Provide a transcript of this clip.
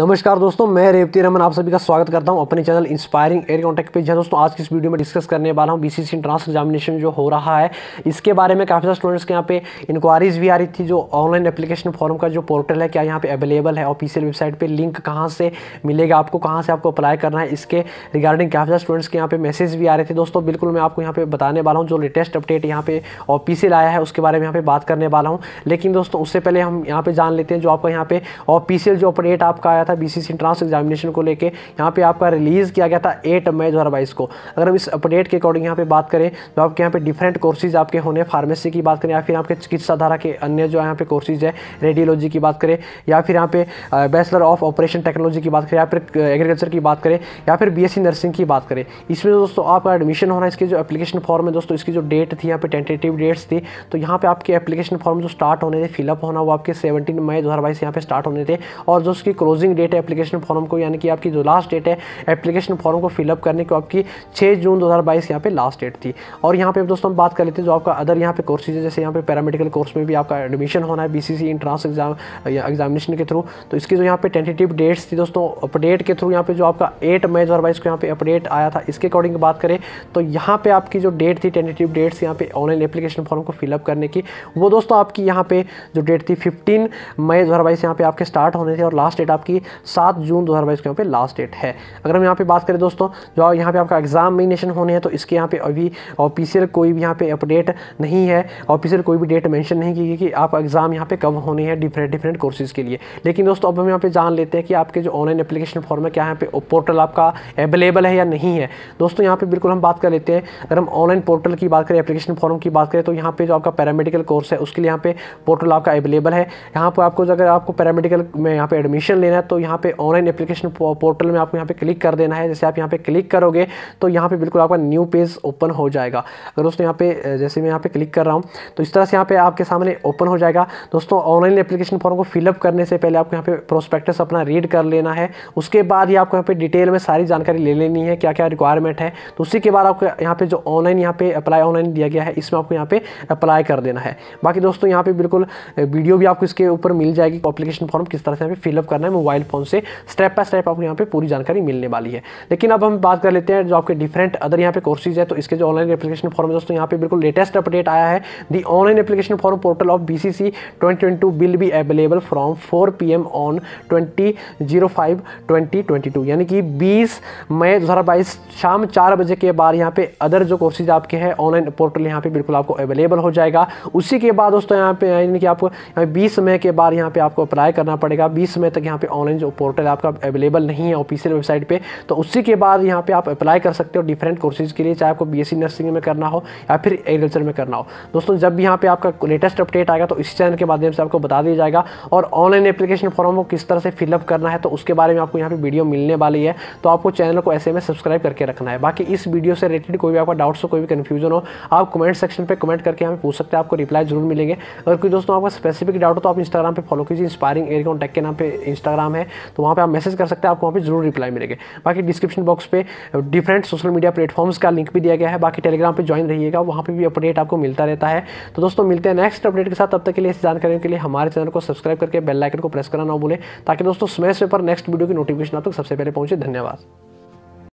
नमस्कार दोस्तों, मैं रेवती रमन आप सभी का स्वागत करता हूं अपने चैनल इंस्पायरिंग एग्रीकॉन टेक पे। जहाँ दोस्तों आज की इस वीडियो में डिस्कस करने वाला हूं बीसीसी एंट्रेंस एग्जामिनेशन जो हो रहा है इसके बारे में। काफ़ी सारे स्टूडेंट्स के यहाँ पे इंक्वायरीज भी आ रही थी। जो ऑनलाइन एप्लीकेशन फॉर्म का जो पोर्टल है क्या यहाँ पे अवेलेबल है, ऑफिशियल वेबसाइट पर लिंक कहाँ से मिलेगा आपको, कहाँ से आपको अप्लाई करना है, इसके रिगार्डिंग काफ़ी सारे स्टूडेंट्स के यहाँ पे मैसेज भी आ रहे थे। दोस्तों बिल्कुल मैं आपको यहाँ पे बताने वाला हूँ जो लेटेस्ट अपडेट यहाँ पे ऑफिशियल आया है उसके बारे में यहाँ पे बात करने वाला हूँ। लेकिन दोस्तों उससे पहले हम यहाँ पे जान लेते हैं जो आपका यहाँ पे ऑफिशियल जो अपडेट आपका था बीसीसी एंट्रेंस एग्जामिनेशन को लेके यहाँ पे आपका रिलीज किया गया था 8 मई 2022 को। अगर हम इस अपडेट के अकॉर्डिंग यहाँ पे बात करें तो आपके यहाँ पे डिफरेंट कोर्सेज आपके होने, फार्मेसी की बात करें या फिर आपके चिकित्सा धारा के अन्य जो यहाँ पे कोर्सेज है, रेडियोलॉजी की बात करें या फिर यहाँ पे बैचलर ऑफ ऑपरेशन टेक्नोलॉजी की बात करें या फिर एग्रीकल्चर की बात करें या फिर BSc नर्सिंग की बात करें। इसमें दोस्तों आपका एडमिशन होना, इसके जो एप्लीकेशन फॉर्म है दोस्तों इसकी जो डेट थी यहाँ पे टेंटेटिव डेट्स थी, तो यहाँ पे आपके एप्लीकेशन फॉर्म जो स्टार्ट होने थे, फिलअप होना वो आपके 17 मई 2022 यहाँ पे स्टार्ट होने थे। और जो उसकी क्लोजिंग डेट है एप्लीकेशन फॉर्म को, यानी कि आपकी जो लास्ट डेट है एप्लीकेशन फॉर्म को फिलअप करने को आपकी 6 जून 2022 यहाँ पे लास्ट डेट थी। और यहाँ पे दोस्तों हम बात कर लेते हैं जो आपका अदर यहाँ पे कोर्सेज है, जैसे यहाँ पे पैरामेडिकल कोर्स में भी आपका एडमिशन होना है बीसीसी एंट्रेंस एग्जामिनेशन के थ्रू। तो इसकी जो यहाँ पे टेंटेटिव डेट्स थी दोस्तों अपडेट के थ्रू यहाँ पे जो आपका 8 मई 2022 को यहाँ पे अपडेट आया था, इसके अकॉर्डिंग बात करें तो यहाँ पे आपकी जो डेट थी टेंटेटिव डेट्स यहाँ पे ऑनलाइन एप्लीकेशन फॉर्म को फिलअप करने की, वो दोस्तों आपकी यहाँ पे जो डेट थी 15 मई 2022 यहाँ पे आपके स्टार्ट होने थे और लास्ट डेट आपकी 7 जून 2022 के यहाँ पे लास्ट डेट है। अगर हम यहाँ पे बात करें दोस्तों जो यहाँ पे आपका एग्जामिनेशन होने हैं तो इसके यहाँ पे अभी ऑफिशियल कोई भी यहाँ पे अपडेट नहीं है, ऑफिशियल कोई भी डेट मेंशन नहीं की गई कि आपका एग्जाम यहाँ पे कब होने हैं डिफरेंट कोर्सेज के लिए। लेकिन दोस्तों अब हम यहाँ पे जान लेते हैं कि आपके जो ऑनलाइन एप्लीकेशन फॉर्म है क्या यहाँ पे पोर्टल आपका अवेलेबल है या नहीं है। दोस्तों यहाँ पे बिल्कुल हम बात कर लेते हैं। अगर हम ऑनलाइन पोर्टल की बात करें, एप्लीकेशन फॉर्म की बात करें तो यहाँ पे जो आपका पैरामेडिकल कोर्स है उसके लिए यहाँ पे पोर्टल आपका अवेलेबल है। यहाँ पर आपको अगर आपको पैरामेडिकल में यहाँ पे एडमिशन लेना है तो यहाँ पे ऑनलाइन एप्लीकेशन पोर्टल में आपको यहाँ पे क्लिक कर देना है। जैसे आप यहाँ पे क्लिक करोगे तो यहाँ पे बिल्कुल आपका न्यू पेज ओपन हो जाएगा। अगर दोस्तों यहाँ पे जैसे मैं यहाँ पे क्लिक कर रहा हूँ तो इस तरह से यहाँ पे आपके सामने ओपन हो जाएगा। दोस्तों ऑनलाइन एप्लीकेशन फॉर्म को फिलअप करने से पहले आपको यहाँ पे प्रोस्पेक्टस अपना रीड कर लेना है, उसके बाद ही आपको यहाँ पे डिटेल में सारी जानकारी ले लेनी है क्या क्या रिक्वायरमेंट है। तो उसी के बाद आपको यहाँ पे जो ऑनलाइन यहाँ पे अप्लाई ऑनलाइन दिया गया है इसमें आपको यहाँ पे अप्लाई कर देना है। बाकी दोस्तों यहाँ पे बिल्कुल वीडियो भी आपको इसके ऊपर मिल जाएगी, एप्लीकेशन फॉर्म किस तरह से यहाँ पे फिलअप करना है मोबाइल फोन से, स्टेप बाय स्टेप आपको यहाँ पे पूरी जानकारी मिलने वाली है। लेकिन अब हम बात कर लेते हैं जो आपके डिफरेंट अदर यहाँ पे कोर्सेज है तो इसके जो ऑनलाइन एप्लीकेशन फॉर्म है दोस्तों यहाँ पे बिल्कुल लेटेस्ट अपडेट आया है। The online application form portal of BCC 2022 will be available from 4 PM on 20/05/2022, यानी कि 20 मई 2022 शाम 4 बजे के बाद यहाँ पे अदर जो कोर्सेज आपके हैं ऑनलाइन पोर्टल यहाँ पे बिल्कुल आपको अवेलेबल हो जाएगा। उसी के बाद दोस्तों यहाँ पे यानी कि आपको 20 मई के बाद यहाँ पे आपको अप्लाई करना पड़ेगा। 20 मई तक यहाँ पे ऑनलाइन जो पोर्टल आपका अवेलेबल नहीं है ऑफिशियल वेबसाइट पे, तो उसी के बाद यहाँ पे आप अप्लाई कर सकते हो डिफरेंट कोर्सेज के लिए, चाहे आपको BSc नर्सिंग में करना हो या फिर एग्रीकल्चर में करना हो। दोस्तों जब भी यहाँ पे आपका लेटेस्ट अपडेट आएगा तो इस चैनल के माध्यम से आपको बता दिया जाएगा। और ऑनलाइन एप्लीकेशन फॉर्म को किस तरह से फिलअप करना है तो उसके बारे में आपको यहाँ पे वीडियो मिलने वाली है, तो आपको चैनल को ऐसे में सब्सक्राइब करके रखना है। बाकी इस वीडियो से रिलेटेड कोई भी आपका डाउट्स हो, कोई भी कन्फ्यूजन हो, आप कमेंट सेक्शन पर कमेंट करके हमें पूछ सकते हैं, आपको रिप्लाई जरूर मिलेंगे। अगर कोई दोस्तों आपका स्पेसिफिक डाउट हो तो आप इंस्टाग्राम पर फॉलो कीजिए, इंस्पायरिंग एग्रीकॉन टेक के नाम पर इंस्टाग्राम है, तो वहाँ पे आप मैसेज कर सकते हैं, आपको वहाँ पे जरूर रिप्लाई मिलेगा। बाकी डिस्क्रिप्शन बॉक्स पे डिफरेंट सोशल मीडिया प्लेटफॉर्म्स का लिंक भी दिया गया है। बाकी टेलीग्राम पे ज्वाइन रहिएगा, वहाँ पे भी अपडेट आपको मिलता रहता है। तो दोस्तों मिलते हैं नेक्स्ट अपडेट के साथ, तब तक के लिए इस जानकारी के लिए हमारे चैनल को सब्सक्राइब करके बेल आइकन को प्रेस करना ना भूलें, ताकि दोस्तों स्मैश पेपर नेक्स्ट वीडियो की नोटिफिकेशन आप तक सबसे पहले पहुँचे। धन्यवाद।